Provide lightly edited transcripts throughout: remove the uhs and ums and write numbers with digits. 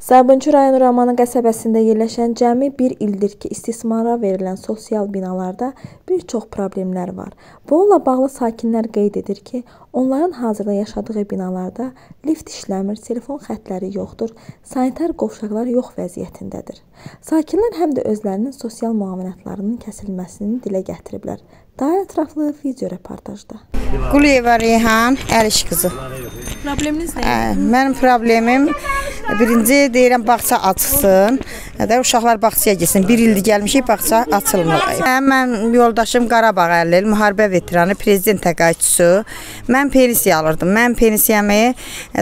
Sabunçu rayonu Ramana qəsəbəsində yerləşən cəmi bir ildir ki, istismara verilən sosial binalarda bir çox problemlər var. Bununla bağlı sakinlər qeyd edir ki, onların hazırda yaşadığı binalarda lift işləmir, telefon xətləri yoxdur, sanitar qovşaqlar yox vəziyyətindədir. Sakinlər həm də özlərinin sosial müavinətlərinin kəsilməsini dilə gətiriblər. Daha ətraflı video reportajda. Quliyeva Reyhan, Əlişqızı. Probleminiz nə? Mənim problemim... Birinci deyirəm, bağça açsın, uşaqlar bağçaya gitsin. Bir ildir gəlmişik, bağça açılmır. Mən yoldaşım Qarabağ əlil, müharibə veteranı, prezident təqaüdçüsü. Mən pensiya alırdım. Mən pensiyamı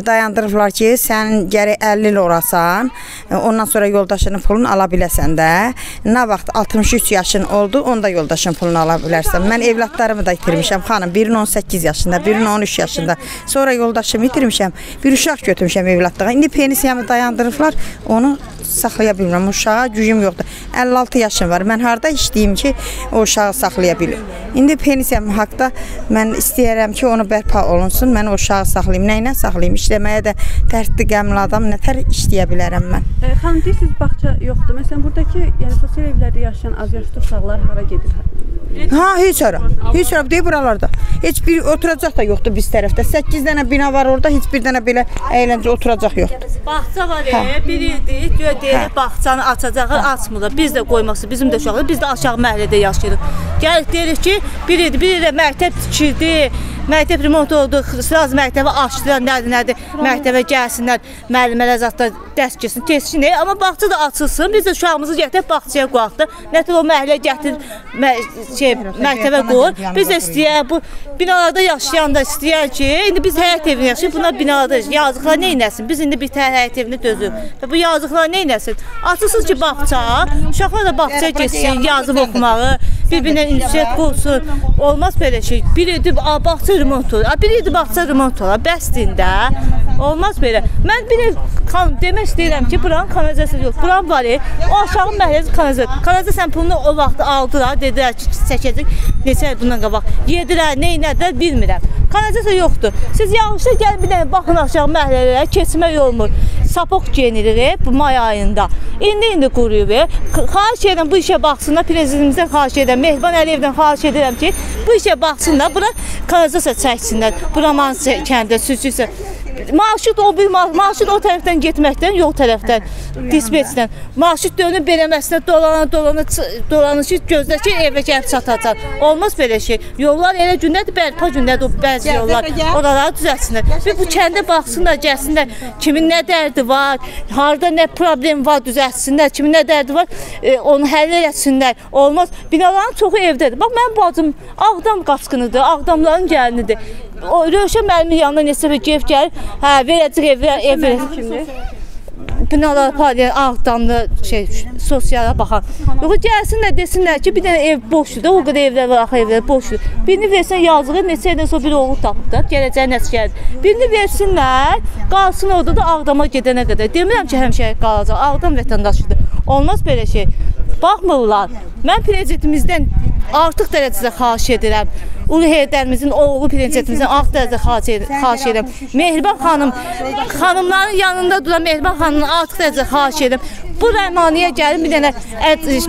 dayandırıblar ki, sən gərək 50 il orasan, ondan sonra yoldaşının pulunu ala biləsən də. Nə vaxt 63 yaşın oldu, onda yoldaşın pulunu ala bilərsən. Mən evlatlarımı da itirmişəm, xanım. Birinin 18 yaşında, birinin 13 yaşında. Sonra yoldaşımı itirmişəm, bir uşaq götürmüşəm evlatlığa. İndi pensiyamı dayandırıblar, onu saxlaya bilmirəm, uşağa gücüm yoxdur. 56 yaşım var, mən harada işləyim ki o uşağı saxlaya bilim. İndi pensiyam haqda mən istəyirəm ki onu bərpa olunsun, mən o uşağı saxlayayım. Nəyinə saxlayayım? İşləməyə də dərdli qəmli adam nətər işləyə bilərəm mən? Xanım, deyirsiniz bağça yoxdur. Məsələn, buradakı sosial evlərdə yaşayan az yaşlı uşaqlar hara gedir? Ha, heç ara. Heç ara deyil buralarda. Heç bir oturacaq da yoxdur biz tərəfdə. 8 dənə bina var orada, heç bir dənə belə əyləncə oturacaq yoxdur. Bağça var, bir ildir, deyirik bağçanı açacaqlar, açmırlar. Biz də qoymaqsa, bizim də uşaqlar, biz də aşağı məhlədə yaşayırıq. Gəlirik, deyirik ki, bir ildir məktəb tikildi, məktəb remont oldu, sıraz məktəbə açdılar, nədir, məktəbə gəlsinlər, müəllimələr zatlar dərs gəlsin, kesin deyil, amma bağça da açılsın, biz də uşağımızı gətirib bağçaya qoyaq da, nətər o məhləyə gətirib məktəbə qoyur, biz də istəyək, bu binalarda yaşayan da istəyək ki, indi biz həyat evini yaşayırıq, bunlar binalarda yazıqlar nə inəsin, biz indi bir həyat evini dözür və bu yazıqlar nə inəsin, açılsın ki bağça, uşaqlar da bağçaya geçsin, yazıb oxumağı, bir-birinə ünsiyyət qursun, olmaz belə şey, bir idi bağça remont olur, bir idi bağça remont olur, bəslində, olmaz belə, mən bir demək istəyirəm ki, buranın kanalizasiyası yox, buranın var, o aşağının məhləsi kanalizasiyası, kanalizasiyanın pulunu o vaxt aldılar, dedilər ki, çəkəcək, neçə bundan qabaq, yedirər, neynədər, bilmirəm, kanalizasiya yoxdur, siz yağışda gəlin bir dənə, baxın aşağı məhlələrə, keçmək olmur, sapıq genilir bu may ayında, indi quruyub, xahiş edirəm bu işə baxsınlar, prezidentimizdən xahiş edirəm, Mehman Əliyevdən xahiş edirəm ki, bu işə baxsınlar, bura kanalizasiya çəksinlər, bu Raman kəndə sürücüsə, marşrut o tərəfdən getməkdən, yol tərəfdən, dispetsdən, marşrut dönüb beləməsinə dolanışı gözlər ki, evə gəlib çatacaq, olmaz belə şey, yollar elə gündədir, bərpa gündədir o bəzi yollar, oraları düzəlsinlər, bir bu kəndə baxsınlar, gəlsinlər, kimin nə dərdi var, harada nə problem var düzəlsinlər, kimin nə dərdi var, onu həll eləsinlər, olmaz, binaların çoxu evdədir, bax, mənim bacım Ağdam qaçqınıdır, Ağdamların gəlinidir, Röşən müəllimin yanına neçə bir gef gəlir, hə, verəcək evi, binalara parlayar, Ağdamlı sosiala baxan. Yox, gəlsinlər, desinlər ki, bir dənə ev boşdur da, o qədər evlər var, axı evlər boşdur. Birini versən yazıqı, neçə edən sonra bir oğul tapdı da, gələcək nəsə gəlir. Birini versinlər, qalsın orada da Ağdama gedənə qədər. Demirəm ki, həmişə qalacaq, Ağdam vətəndaşıdır. Olmaz belə şey. Baxmırlar, mən prezidentimizdən artıq dərəcədə xahiş edirəm. Uluheydərimizin, oğlu prensetimizin alt dərəcə xahiş edirəm. Mehriban xanım, xanımların yanında duran Mehriban xanımın alt dərəcə xahiş edirəm. Bu Ramaniyə gəlin, bir dənə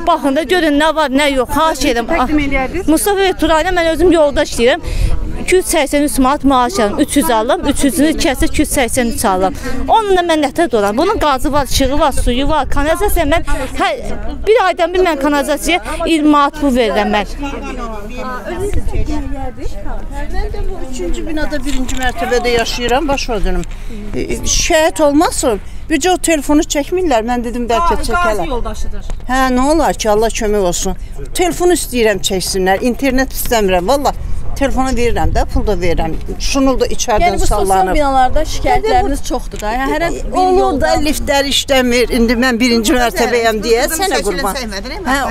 baxın da görün nə var, nə yox, xahiş edirəm. Mustafa və Turayla mən özüm yolda işləyirəm. 283 manat maaş alırım, 300 alırım, 300-ünü kəsə 283 alırım. Onunla mən nətər dolanım, bunun qazı var, şığı var, suyu var, kanalizasiya mən, bir aydan bir mən kanalizasiya 20 manat bu verirəm mən. Mən də bu 3-cü binada 1-ci mərtəbədə yaşayıram, baş ödünüm. Şikayət olmasın, bircə o telefonu çəkmirlər, mən dedim bəlkə çəkələr. Qazi yoldaşıdır. Hə, nə olar ki, Allah kömək olsun. Telefonu istəyirəm çəksinlər, internet istəmirəm, valla. Telefonu verirəm də, pul da verirəm. Şunu da içərdən sallanıb. Yəni bu sosial binalarda şikayətləriniz çoxdur da. Olur da, liftlər işləmir. İndi mən birinci mərtəbəyəm deyə sənə qurban.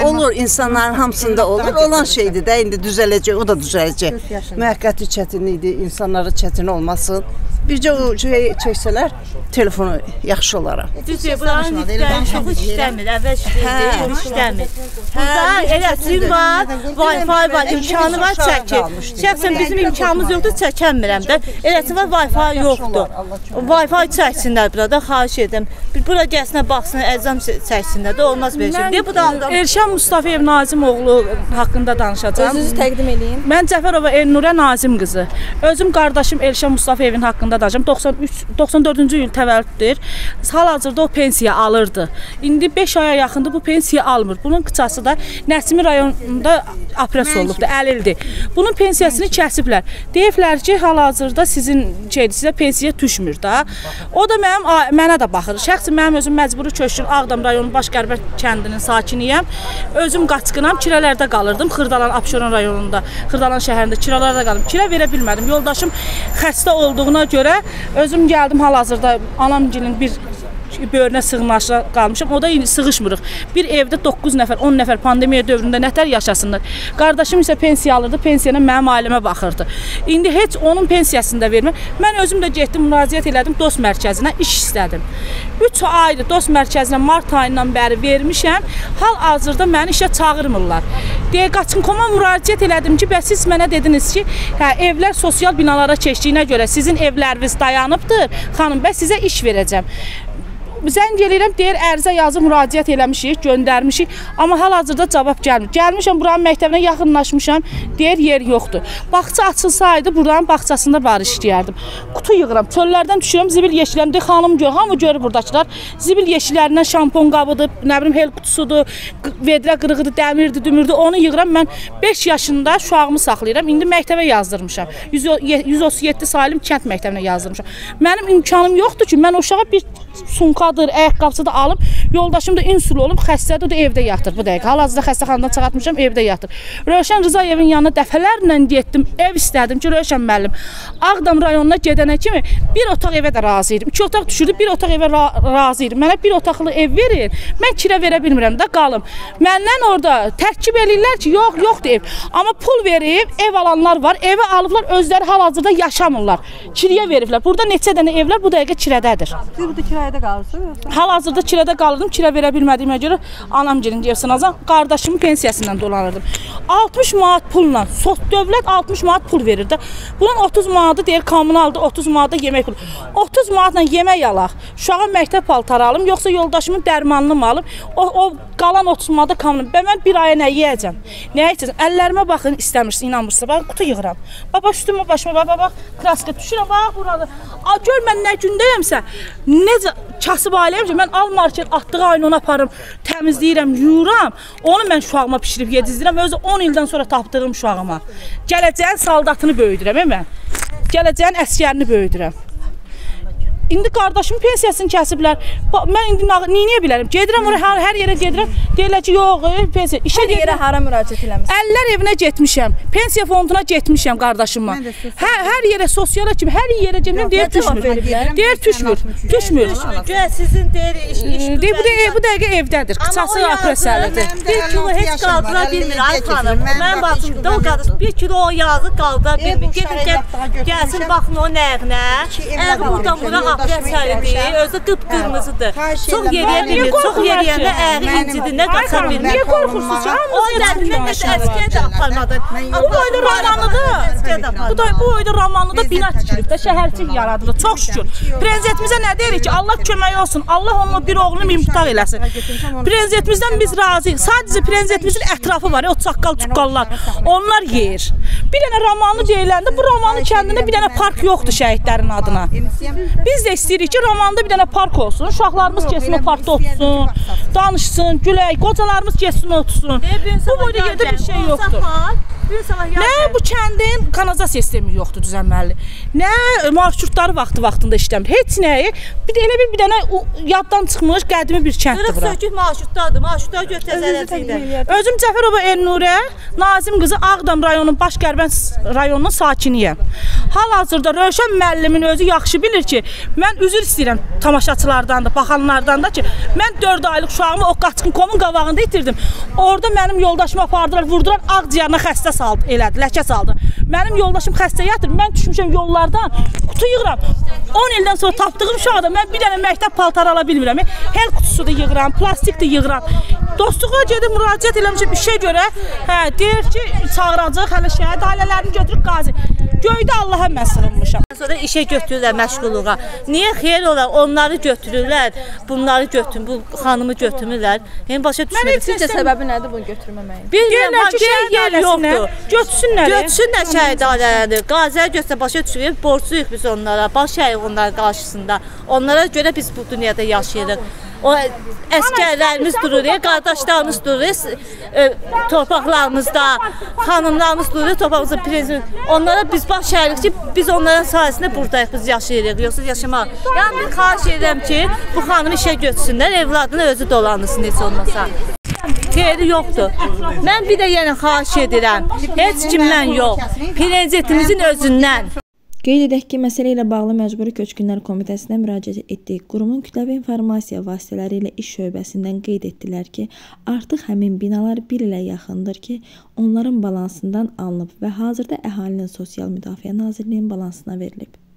Olur, insanların hamısında olur. Olan şeydir də, indi düzələcək, o da düzələcək. Müvəqqəti çətin idi, insanlara çətin olmasın. Bircə o şey çəksələr telefonu yaxşı olaraq. Düzdür, bunların nitqləri çox işləmir, əvvəl işləmir. Burada elə sim var, Wi-Fi var, imkanı var çəkir. Çəksən bizim imkanımız yoxdur, çəkənmirəm də. Eləsi var, Wi-Fi yoxdur. Wi-Fi çəksinlər burada, xahiş edirəm. Bura gəlsinə baxsın, əzam çəksinlər də, olmaz belə şey. Əlşam Mustafaev Nazim oğlu haqqında danışacağım. Özünüzü təqdim edin. Mən Cəfərova Elnurə Nazim qızı. Özüm qardaşım Əlşam Mustafaevin haqqında danışacağım. 94-cü il təvəllüddür. Hal-hazırda o pensiya alırdı. İndi 5 aya yaxındır bu pensiya almır. Bunun qıçası da Nəsimi rayonunda apres olubdur, əlildir. Bunun pensiyasını kəsiblər. Deyiblər ki, hal-hazırda sizin şeydir, sizə pensiya düşmür da. O da mənə də baxır. Şəxsin mənim özüm Məcburi Köçkünlər Ağdam rayonu Başqərb kəndinin sakiniyəm. Özüm qaçqınam, kiralərdə qalırdım. Xırdalan, Abşeron rayonunda, Xırdalan şəhərində kiralərdə qalırdım. Kira verə bilmədim. Yoldaşım xəstə olduğuna görə özüm gəldim hal-hazırda anamgilin bir böyrünə sığınışa qalmışam. O da sığışmırıq. Bir evdə 9 nəfər, 10 nəfər pandemiya dövründə nətər yaşasınlar. Qardaşım isə pensiya alırdı, pensiyana mənim ailəmə baxırdı. İndi heç onun pensiyasını da vermir. Mən özüm də getdim, müraciət elədim dost mərkəzinə, iş istədim. 3 aydır dost mərkəzinə mart ayından bəri vermişəm. Hal-hazırda məni işə çağırmırlar. Deyə qaçınkoma müraciət elədim ki, bəs siz mənə dediniz ki, evlər sosial binalara keçdiyinə görə sizin evləriniz dayanıbdır. Xanım, bəs sizə iş verəcəm. Zəng eləyirəm, deyir, ərizə yazı müraciət eləmişik, göndərmişik, amma hal-hazırda cavab gəlmir. Gəlmişəm, buranın məktəbinə yaxınlaşmışam, deyir, yer yoxdur. Bağça açılsaydı, buranın bağçasında var işləyərdim. Qutu yığıram, çöllərdən düşürəm, zibil yeşilərim, deyir, xanım gör, hamı görür buradakılar, zibil yeşilərindən şampon qabıdır, nə bilim, hel qutusudur, vedrə qırığıdır, dəmirdir, dümürdür, onu yığıram. Mən 5 yaşında uşağımı saxlayıram, indi məktəbə yazdırmışam. 137 saylı kənd məktəbinə yazdırmışam. Mənim imkanım yoxdur ki, mən uşağa bir sunka ayaqqabısı da alıb, yoldaşım da insul olub, xəstədir, o da evdə yatır bu dəqiqə. Hal-hazırda xəstəxanadan çıxartmışam, evdə yatır. Röşən Rzayevin yanına dəfələrlə getdim, ev istədim ki, Röşən müəllim, Ağdam rayonuna gedənə kimi bir otaq evə də razı idim. 2 otaq düşürdü, bir otaq evə razı idim. Mənə bir otaqlı ev verin, mən kirə verə bilmirəm də qalım. Məndən orada tərkib eləyirlər ki, yox, yoxdur ev. Amma pul verib, ev alanlar var, evi alıblar, özləri hal-hazırda yaşamırlar. Kirəyə veriblər. Burada neçə dənə evlər bu dəqiqə kirədədir. Hal-hazırda kirədə qalırdım, kirə verə bilmədiyimə görə anam gəlin deyirsən azam, qardaşımın pensiyasından dolanırdım. 60 manat pulla, dövlət 60 manat pul verirdi. Bunun 30 manatı deyir, kommunaldır, 30 manatda yemək pulu. 30 manatla yemək alaq, uşağa məktəb paltarı alım, yoxsa yoldaşımın dərmanını mı alım, o qalan 30 manatda kommunaldır. Bə mən bir aya nə yiyəcəm, nə yiyəcəm? Əllərimə baxın, istəmirsin, inanmırsın, bax, qutu yığıram. Baba, üstümə, başıma, baba, bax, klasika düşürəm, bax, buralı. Gör, mən nə gündəyəmsə, necə kasıb ailəyəm ki, mən al market atdığı ayını ona aparım, təmizləyirəm, yuyuram, onu mən şuağıma pişirib yedizdirəm, özü 10 ildən sonra tapdığım şuağıma. Gələcəyin saldatını böyüdürəm, mən. Gələcəyin əskərini böyüdürəm. İndi qardaşımın pensiyasını kəsiblər, mən indi niyə bilərəm? Gedirəm, hər yerə gedirəm, deyirlər ki, yox, pensiya. Hər yerə hara müraciət eləmişəm? Əllər evinə getmişəm, pensiya fonduna getmişəm qardaşımla. Hər yerə, sosiala kimi, hər yerə getmişəm, deyir, düşmür. Deyir, düşmür, düşmür. Güya sizin deyir, iş. Bu dəqiqə evdədir, qıçası apresiyalıdır. Bir kilo heç qaldıra bilmir, ay xanım. Mən baxımda o qardaşım, bir kilo o yazı qaldıra bilmir. Gedin, gəlsin, baxın o nəğnə. Özü qıp-qırmızıdır. Çox yeriyə bilir, çox yeriyəndə əğri incidir, nə qaçar bilmir. Niyə qorxursunuz ki? O dəqiqə əskiyə də aparmadı. Bu boyda Ramanlıdır. Bu boyda Ramanlıda bina tikilib də, şəhərcik yaradılır, çox şükür. Prezidentimizə nə deyirik ki, Allah kömək olsun, Allah onunla bir oğlunu imtaq eləsin. Prezidentimizdən biz razıyıq. Sadəcə prezidentimizin ətrafı var, o çaqqal-çuqqallar. Onlar yer. Bir dənə Ramanlı deyiləndə, bu Ramanlı kəndində bir dənə park yoxdur şəhidlərin adına. Biz də istəyirik ki, Ramanda bir dənə park olsun, uşaqlarımız kesin o parkda otursun, danışsın, gülək, qocalarımız kesin otursun. Bu boyda yerdə bir şey yoxdur. Nə bu kəndin kanalizasiya sistemi yoxdur düzənməli, nə marşrutları vaxtında işləmir, heç nəyi, elə bir dənə yaddan çıxmış qədimi bir kənddir bura. Qırıq sökük marşrutlardır, marşrutlar götürəcəkdir. Özüm Cəfərova Elnurə, Nazim qızı Ağdam rayonunun Başqərvan rayonunun sakiniyəm. Hal-hazırda Röşən müəllimin özü yaxşı bilir ki, mən üzr istəyirəm tamaşaçılardan da, baxanlardan da ki, mən 4 aylıq uşağımı o qaçqın-komun qabağında itirdim. Orada mənim yoldaşımı apardılar, vurdular, Ağcıyarına xəstə saldı, elədi, ləkə saldı. Mənim yoldaşım xəstə yatır, mən düşmüşəm yollardan, qutu yığıram. 10 ildən sonra tapdığım şu anda mən bir dənə məktəb paltarı ala bilmirəm. Hel qutusu da yığıram, plastik də yığıram. Dostluğa gedib müraciət eləmişəm işə görə. Hə, deyir ki, çağıracaq hələ şəhid ailələrini götürüb qazi. Göydə Allaha mən sığınmışam. Sonra işə götürürlər məşğulluğa. Niyə xeyir olar? Onları götürürlər, bunları götürür, bu xanımı götürmürlər. Həm başa düşmürəm. Sizcə səbəbi nədir bunu götürməməyin? Bilmirəm, şəhid ailəsinə götürsünlər. Götürsünlər şəhid ailələrini. Qaziyə götürsə başa düşürük, borcluyuq biz onlara. Baş əyik onların qarşısında. Onlara görə biz bu dünyada yaşayırıq. O əsgərlərimiz dururuyor, qardaşlarımız dururuyor, torpaqlarımızda, xanımlarımız dururuyor, torpağımızın prezidini. Onlara biz baş şəhərlik ki, biz onların sayəsində buradayıq, biz yaşayırıq, yoxsa yaşamaq. Yəni, bir xahiş edirəm ki, bu xanımı işə götürsünlər, evladını özü dolanırsın heç olmasa. Xeyri yoxdur. Mən bir də yenə xahiş edirəm, heç kimdən yox, prezidentimizin özündən. Qeyd edək ki, məsələ ilə bağlı Məcburi Köçkünlər Komitəsinə müraciət etdik. Qurumun kütləvi informasiya vasitələri ilə iş şöbəsindən qeyd etdilər ki, artıq həmin binalar bir ilə yaxındır ki, onların balansından alınıb və hazırda Əhalinin Sosial Müdafiə Nazirliyinin balansına verilib.